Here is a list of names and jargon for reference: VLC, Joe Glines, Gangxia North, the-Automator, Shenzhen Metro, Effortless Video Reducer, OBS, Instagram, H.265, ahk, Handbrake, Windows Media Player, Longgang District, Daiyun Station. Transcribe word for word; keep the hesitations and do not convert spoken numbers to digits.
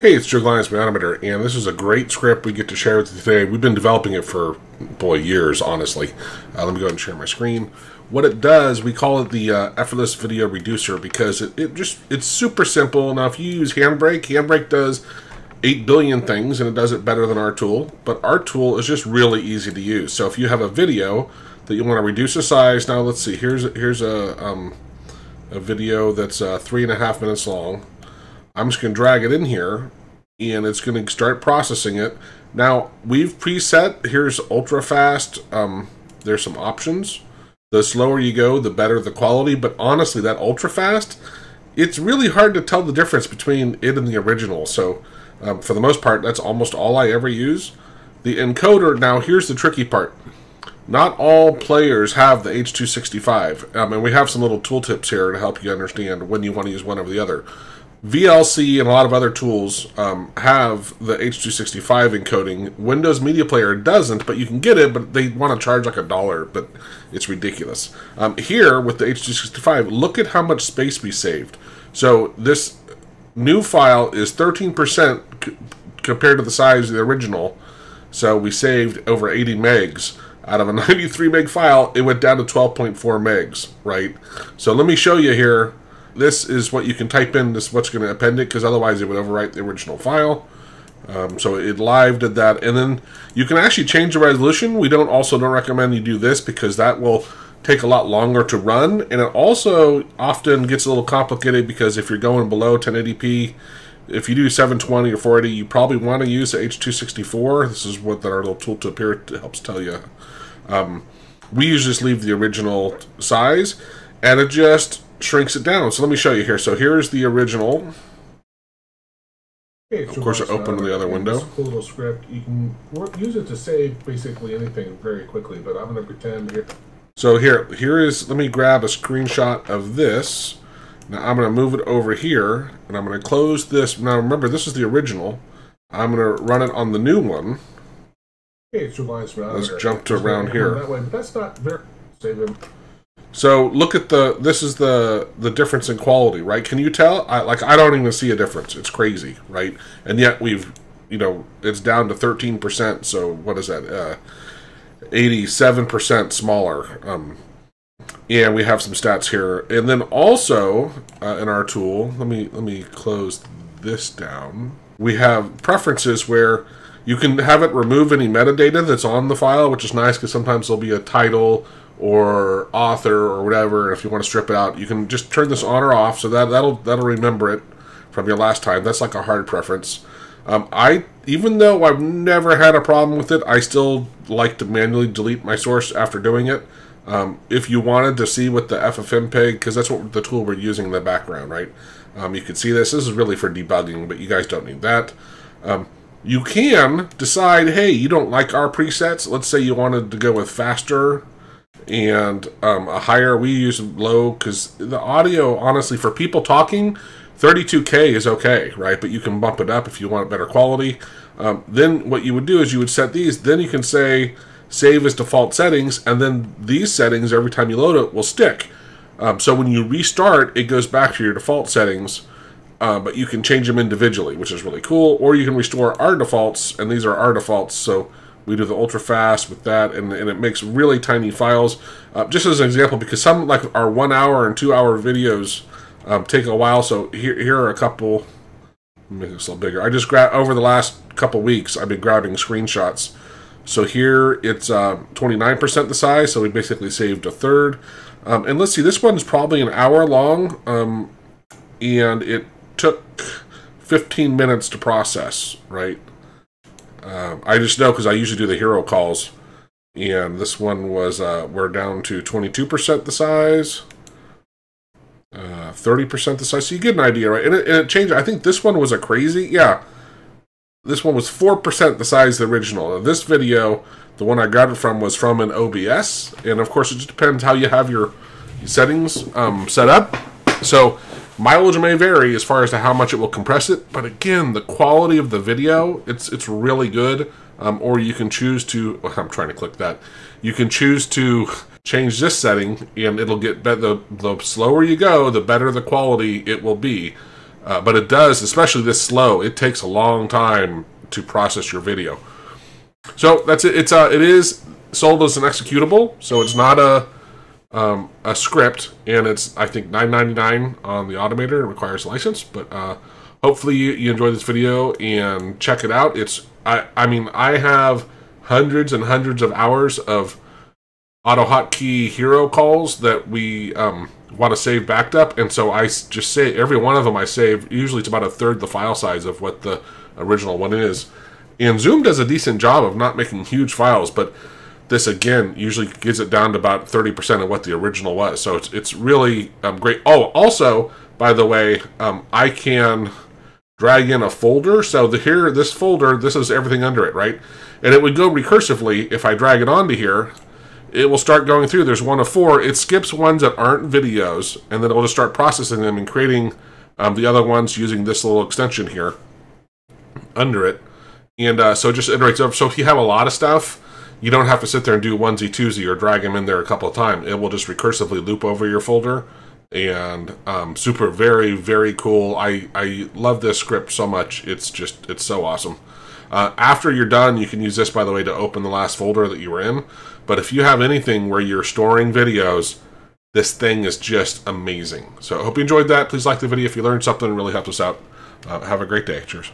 Hey, it's Joe Glines, the Automator, and this is a great script we get to share with you today. We've been developing it for, boy, years, honestly. Uh, let me go ahead and share my screen. What it does, we call it the uh, Effortless Video Reducer because it, it just it's super simple. Now, if you use Handbrake, Handbrake does eight billion things, and it does it better than our tool, but our tool is just really easy to use. So if you have a video that you want to reduce the size, now let's see, here's, here's a, um, a video that's uh, three and a half minutes long. I'm just going to drag it in here, and it's going to start processing it. Now, we've preset. Here's ultra fast. Um, there's some options. The slower you go, the better the quality. But honestly, that ultra fast, it's really hard to tell the difference between it and the original. So um, for the most part, that's almost all I ever use. The encoder, now here's the tricky part. Not all players have the H two sixty-five. Um, and we have some little tooltips here to help you understand when you want to use one over the other. V L C and a lot of other tools um, have the H two sixty-five encoding. Windows Media Player doesn't, but you can get it, but they want to charge like a dollar, but it's ridiculous. Um, here, with the H two sixty-five, look at how much space we saved. So this new file is thirteen percent compared to the size of the original, so we saved over eighty megs. Out of a ninety-three meg file, it went down to twelve point four megs, right? So let me show you here. This is what you can type in, this is what's going to append it, because otherwise it would overwrite the original file. Um, so it live did that. And then you can actually change the resolution. We don't also don't recommend you do this because that will take a lot longer to run. And it also often gets a little complicated because if you're going below ten eighty p, if you do seven twenty or four eighty, you probably want to use the H two sixty-four. This is what our little tooltip here helps tell you. Um, we usually just leave the original size and adjust shrinks it down. So let me show you here. So here's the original. Hey, of course, I opened the other window. This cool little script. You can work, use it to save basically anything very quickly, but I'm going to pretend here. So here, here is, let me grab a screenshot of this. Now I'm going to move it over here, and I'm going to close this. Now remember, this is the original. I'm going to run it on the new one. Hey, it's Let's jump to around here. That way, but that's not very save him. So look at the, this is the the difference in quality, right? Can you tell? I, like, I don't even see a difference. It's crazy, right? And yet we've, you know, it's down to thirteen percent. So what is that? Uh, eighty-seven percent smaller. Um, and we have some stats here. And then also uh, in our tool, let me, let me close this down. We have preferences where you can have it remove any metadata that's on the file, which is nice because sometimes there'll be a title or author or whatever. If you want to strip it out, you can just turn this on or off, so that that'll that'll remember it from your last time. That's like a hard preference. Um, I even though I've never had a problem with it, I still like to manually delete my source after doing it. Um, if you wanted to see what the F F M peg, because that's what the tool we're using in the background, right? Um, you can see this. This is really for debugging, but you guys don't need that. Um, you can decide, hey, you don't like our presets. Let's say you wanted to go with faster and um, a higher. We use low because the audio, honestly, for people talking, thirty-two K is okay, right? But you can bump it up if you want better quality. Um, then what you would do is you would set these. Then you can say save as default settings, and then these settings, every time you load it, will stick. Um, so when you restart, it goes back to your default settings, uh, but you can change them individually, which is really cool. Or you can restore our defaults, and these are our defaults, so we do the ultra fast with that, and, and it makes really tiny files. Uh, just as an example, because some like our one hour and two hour videos um, take a while. So here, here are a couple. Let me make this a little bigger. I just grabbed over the last couple weeks. I've been grabbing screenshots. So here it's twenty-nine percent uh, the size. So we basically saved a third. Um, and let's see, this one's probably an hour long, um, and it took fifteen minutes to process. Right. Uh, I just know because I usually do the hero calls, and this one was, uh, we're down to twenty-two percent the size, uh, thirty percent the size, so you get an idea, right? And it, and it changed. I think this one was a crazy, yeah, this one was four percent the size of the original. Now, this video, the one I got it from, was from an O B S, and of course it just depends how you have your settings um, set up. So mileage may vary as far as to how much it will compress it, but again, the quality of the video, it's it's really good. Um, or you can choose to, well, I'm trying to click that. You can choose to change this setting, and it'll get better. The, the slower you go, the better the quality it will be. Uh, but it does, especially this slow, it takes a long time to process your video. So that's it. It's uh, it is sold as an executable, so it's not a um, a script, and it's, I think, nine ninety-nine on the Automator. It requires a license, but uh, hopefully you, you enjoy this video and check it out. It's I I mean I have hundreds and hundreds of hours of auto hotkey hero calls that we um, want to save backed up, and so I just say every one of them I save. Usually it's about a third the file size of what the original one is. And Zoom does a decent job of not making huge files, but this, again, usually gets it down to about thirty percent of what the original was. So it's, it's really um, great. Oh, also, by the way, um, I can drag in a folder. So the, here, this folder, this is everything under it, right? And it would go recursively. If I drag it onto here, it will start going through. There's one of four. It skips ones that aren't videos, and then it will just start processing them and creating um, the other ones using this little extension here under it. And uh, so it just iterates over. So if you have a lot of stuff, you don't have to sit there and do onesie, twosie, or drag them in there a couple of times. It will just recursively loop over your folder. And um, super, very, very cool. I, I love this script so much. It's just, it's so awesome. Uh, after you're done, you can use this, by the way, to open the last folder that you were in. But if you have anything where you're storing videos, this thing is just amazing. So I hope you enjoyed that. Please like the video if you learned something. It really helped us out. Uh, have a great day. Cheers.